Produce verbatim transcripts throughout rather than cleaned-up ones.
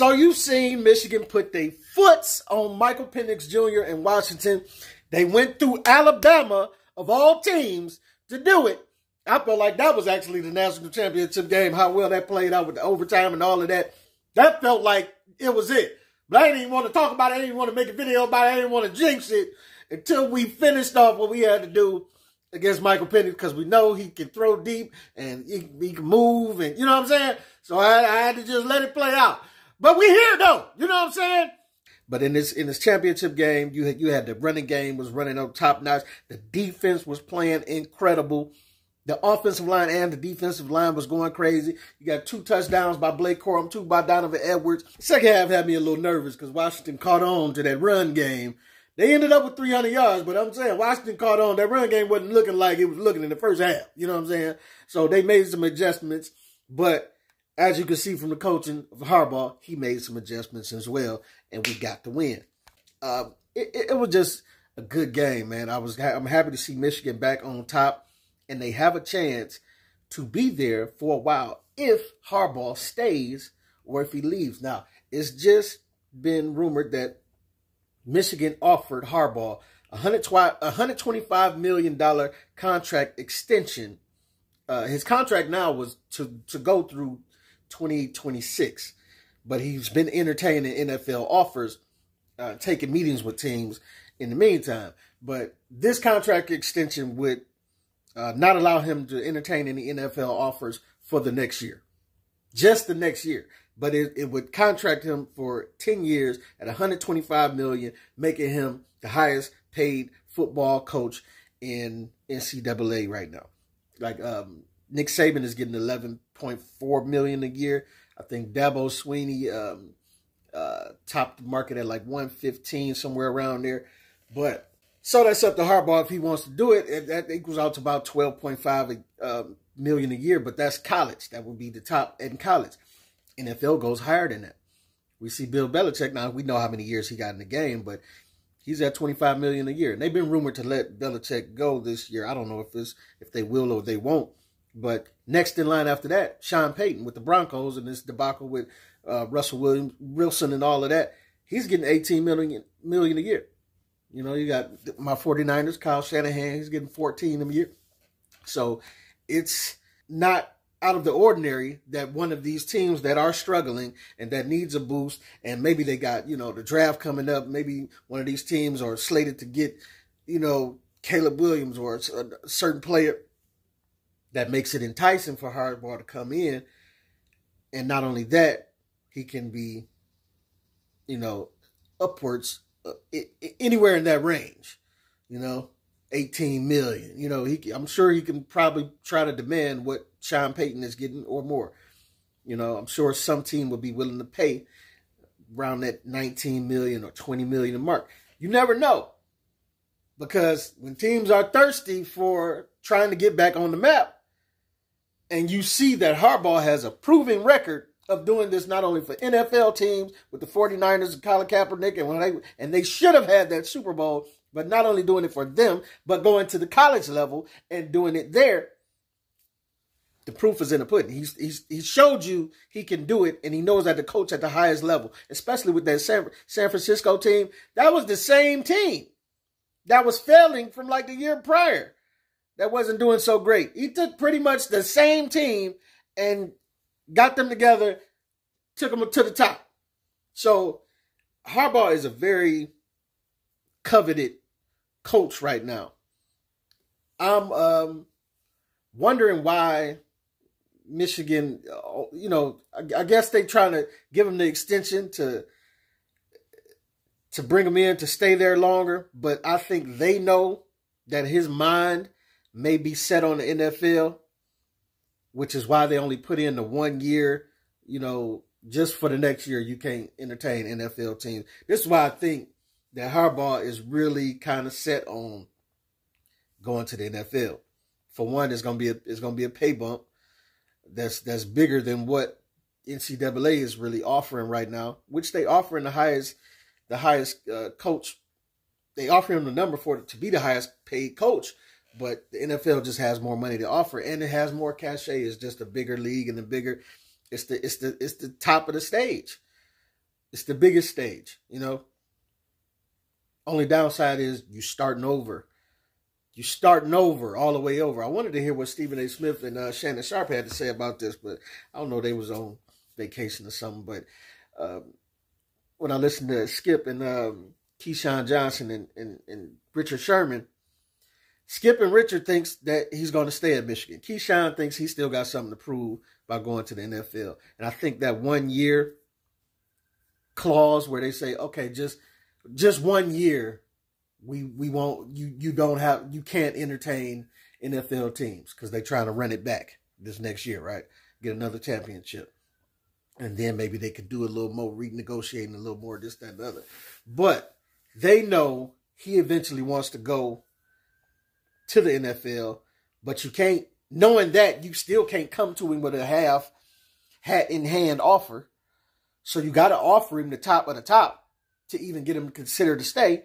So you've seen Michigan put their foots on Michael Penix Junior in Washington. They went through Alabama, of all teams, to do it. I felt like that was actually the national championship game, how well that played out with the overtime and all of that. That felt like it was it. But I didn't even want to talk about it. I didn't even want to make a video about it. I didn't want to jinx it until we finished off what we had to do against Michael Penix, because we know he can throw deep and he, he can move, and you know what I'm saying? So I, I had to just let it play out. But we're here, though. You know what I'm saying? But in this in this championship game, you had, you had the running game was running on top notch. The defense was playing incredible. The offensive line and the defensive line was going crazy. You got two touchdowns by Blake Corum, two by Donovan Edwards. Second half had me a little nervous because Washington caught on to that run game. They ended up with three hundred yards, but I'm saying Washington caught on. That run game wasn't looking like it was looking in the first half. You know what I'm saying? So they made some adjustments, but as you can see from the coaching of Harbaugh, he made some adjustments as well, and we got the win. Uh, it, it, it was just a good game, man. I was I'm happy to see Michigan back on top, and they have a chance to be there for a while if Harbaugh stays or if he leaves. Now, it's just been rumored that Michigan offered Harbaugh a one hundred twenty-five million dollar contract extension. Uh, his contract now was to, to go through twenty twenty-six, but he's been entertaining N F L offers, uh, taking meetings with teams in the meantime. But this contract extension would uh, not allow him to entertain any N F L offers for the next year, just the next year. But it, it would contract him for ten years at one hundred twenty-five million dollars, making him the highest paid football coach in N C double A right now. Like um, Nick Saban is getting eleven point four million dollars a year. I think Dabo Sweeney um, uh, topped the market at like one fifteen, somewhere around there. But so that's up to Harbaugh if he wants to do it. That equals out to about twelve point five um, million a year. But that's college. That would be the top in college. N F L goes higher than that. We see Bill Belichick. Now, we know how many years he got in the game, but he's at twenty-five million dollars a year. And they've been rumored to let Belichick go this year. I don't know if it's, if they will or they won't. But next in line after that, Sean Payton with the Broncos and this debacle with uh, Russell Williams, Wilson and all of that. He's getting eighteen million dollars a year. You know, you got my forty-niners, Kyle Shanahan. He's getting fourteen million dollars a year. So it's not out of the ordinary that one of these teams that are struggling and that needs a boost, and maybe they got, you know, the draft coming up, maybe one of these teams are slated to get, you know, Caleb Williams or a certain player that makes it enticing for Harbaugh to come in. And not only that, he can be, you know, upwards, uh, it, it, anywhere in that range, you know. eighteen million dollars. You know, he, I'm sure he can probably try to demand what Sean Payton is getting or more. You know, I'm sure some team would be willing to pay around that nineteen million dollars or twenty million dollars mark. You never know, because when teams are thirsty for trying to get back on the map, and you see that Harbaugh has a proven record of doing this not only for N F L teams with the forty-niners and Colin Kaepernick, and when they and they should have had that Super Bowl. But not only doing it for them, but going to the college level and doing it there. The proof is in the pudding. He's, he's, he showed you he can do it, and he knows that the coach at the highest level, especially with that San, San Francisco team, that was the same team that was failing from like the year prior, that wasn't doing so great. He took pretty much the same team and got them together, took them to the top. So Harbaugh is a very coveted coach right now. I'm um, wondering why Michigan, you know, I, I guess they're trying to give him the extension to to bring him in, to stay there longer. But I think they know that his mind may be set on the N F L, which is why they only put in the one year, you know, just for the next year you can't entertain N F L teams. This is why I think that Harbaugh is really kind of set on going to the N F L. For one, it's gonna be a it's gonna be a pay bump that's that's bigger than what N C double A is really offering right now, which they offering the highest the highest uh, coach. They offer him the number for to be the highest paid coach, but the N F L just has more money to offer, and it has more cachet. It's just a bigger league and a bigger. It's the it's the it's the top of the stage. It's the biggest stage, you know. Only downside is you starting over. You starting over, all the way over. I wanted to hear what Stephen A. Smith and uh, Shannon Sharpe had to say about this, but I don't know, they was on vacation or something. But um, when I listened to Skip and um, Keyshawn Johnson and, and, and Richard Sherman, Skip and Richard thinks that he's going to stay at Michigan. Keyshawn thinks he's still got something to prove by going to the N F L. And I think that one-year clause where they say, okay, just just one year, we we won't you you don't have you can't entertain N F L teams, because they're trying to run it back this next year, right? Get another championship, and then maybe they could do a little more renegotiating, a little more this, that, and the other. But they know he eventually wants to go to the N F L, but you can't. Knowing that, you still can't come to him with a half hat in hand offer. So you got to offer him the top of the top to even get him to consider to stay.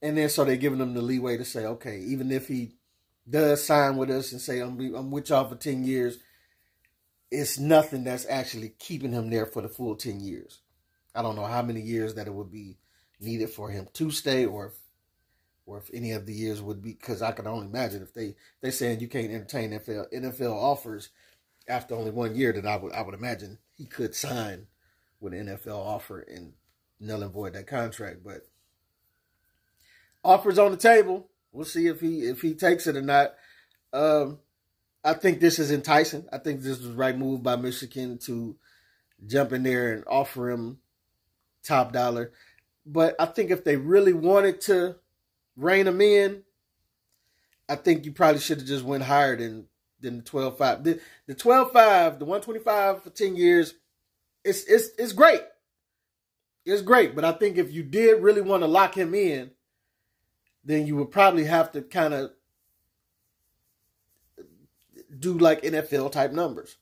And then so they're giving him the leeway to say, okay, even if he does sign with us and say, I'm, I'm with y'all for ten years, it's nothing that's actually keeping him there for the full ten years. I don't know how many years that it would be needed for him to stay, or if, or if any of the years would be, because I can only imagine if they, they're saying you can't entertain N F L offers after only one year, then I would, I would imagine he could sign with an N F L offer and null and void that contract. But offers on the table. We'll see if he if he takes it or not. Um, I think this is enticing. I think this was the right move by Michigan to jump in there and offer him top dollar. But I think if they really wanted to rein him in, I think you probably should have just went higher than than the twelve five. The the twelve five, the one twenty five for ten years. It's it's it's great. It's great. But I think if you did really want to lock him in, then you would probably have to kind of do like N F L type numbers.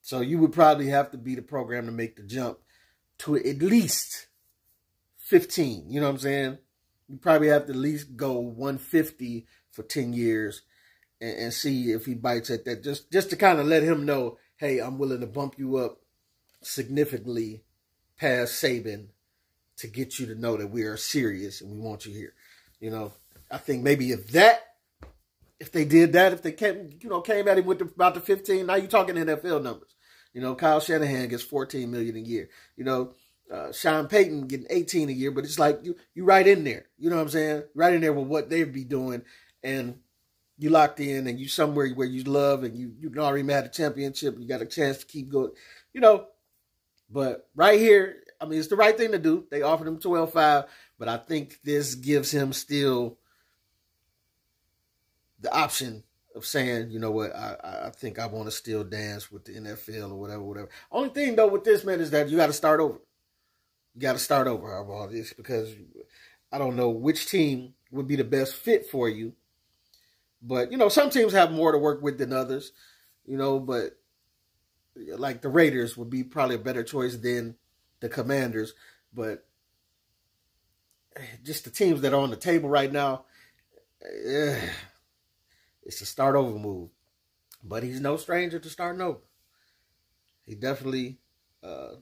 So you would probably have to be the program to make the jump to at least fifteen. You know what I'm saying? You probably have to at least go one fifty for ten years and, and see if he bites at that. Just, just to kind of let him know, hey, I'm willing to bump you up significantly past Saban to get you to know that we are serious and we want you here. You know, I think maybe if that, if they did that, if they came, you know, came at him with the, about the fifteen, now you're talking N F L numbers. You know, Kyle Shanahan gets fourteen million dollars a year. You know, uh, Sean Payton getting eighteen a year, but it's like you you right in there. You know what I'm saying? Right in there with what they'd be doing, and you locked in, and you somewhere where you love, and you you already had a championship. You got a chance to keep going. You know. But right here, I mean, it's the right thing to do. They offered him twelve five, but I think this gives him still the option of saying, you know what, I, I think I want to still dance with the N F L or whatever, whatever. Only thing, though, with this, man, is that you got to start over. You got to start over, Harbaugh, this, because I don't know which team would be the best fit for you. But, you know, some teams have more to work with than others, you know, but like the Raiders would be probably a better choice than the Commanders, but just the teams that are on the table right now, eh, it's a start over move. But he's no stranger to starting over. He definitely uh,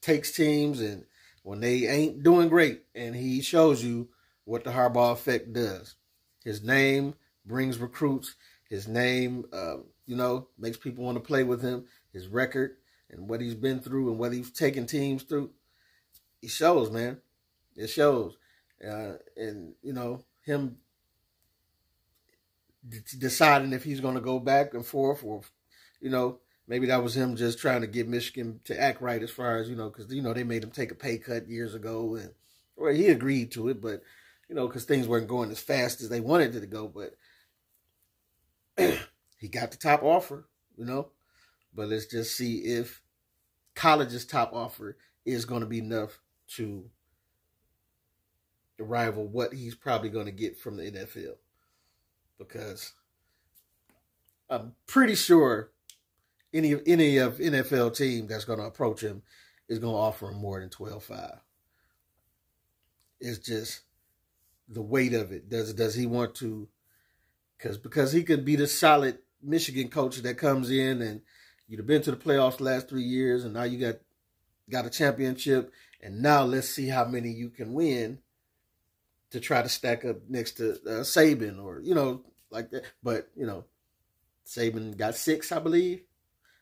takes teams, and when they ain't doing great, and he shows you what the Harbaugh effect does. His name brings recruits. His name, uh, you know, makes people want to play with him. His record and what he's been through and what he's taken teams through, it shows, man. It shows. Uh, and, you know, him d deciding if he's going to go back and forth, or, you know, maybe that was him just trying to get Michigan to act right as far as, you know, because, you know, they made him take a pay cut years ago. And well, he agreed to it, but, you know, because things weren't going as fast as they wanted it to go. But he got the top offer, you know, but let's just see if college's top offer is going to be enough to rival what he's probably going to get from the N F L, because I'm pretty sure any of any of N F L team that's going to approach him is going to offer him more than twelve five. It's just the weight of it. Does does he want to? Because because he could be the solid Michigan coach that comes in and you've been to the playoffs the last three years, and now you got got a championship, and now let's see how many you can win to try to stack up next to uh, Saban or, you know, like that. But, you know, Saban got six, I believe.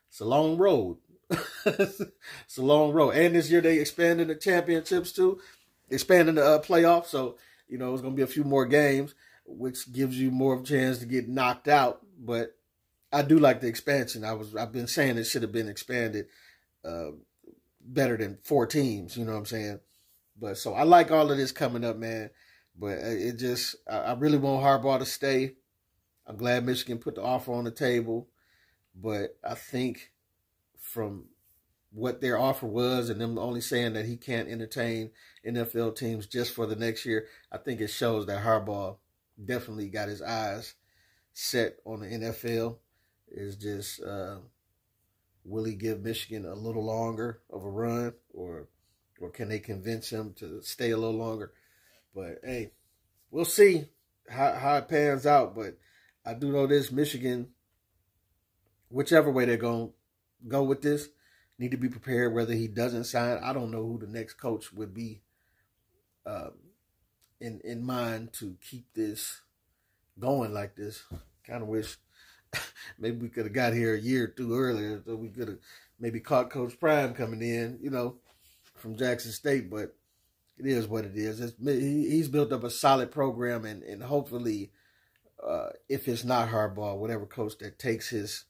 It's a long road. It's a long road. And this year they expanded the championships too, expanding the uh, playoffs. So, you know, it's going to be a few more games, which gives you more of a chance to get knocked out. But I do like the expansion. I was, I've been saying it should have been expanded uh, better than four teams. You know what I'm saying? But so I like all of this coming up, man. But it just, I really want Harbaugh to stay. I'm glad Michigan put the offer on the table. But I think from what their offer was and them only saying that he can't entertain N F L teams just for the next year, I think it shows that Harbaugh definitely got his eyes set on the N F L. It's just, uh, will he give Michigan a little longer of a run, or or can they convince him to stay a little longer? But, hey, we'll see how, how it pans out. But I do know this, Michigan, whichever way they're going to go with this, need to be prepared whether he doesn't sign. I don't know who the next coach would be uh, in, in mind to keep this going like this. Kind of wish maybe we could have got here a year or two earlier, so we could have maybe caught Coach Prime coming in, you know, from Jackson State, but it is what it is. It's, he's built up a solid program, and, and hopefully, uh, if it's not Harbaugh, whatever coach that takes his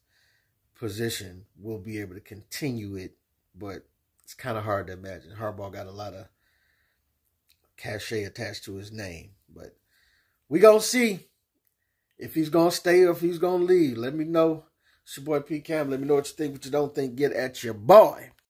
position will be able to continue it. But it's kind of hard to imagine. Harbaugh got a lot of cachet attached to his name. But we going to see if he's going to stay or if he's going to leave. Let me know. It's your boy P. Cam. Let me know what you think, what you don't think. Get at your boy.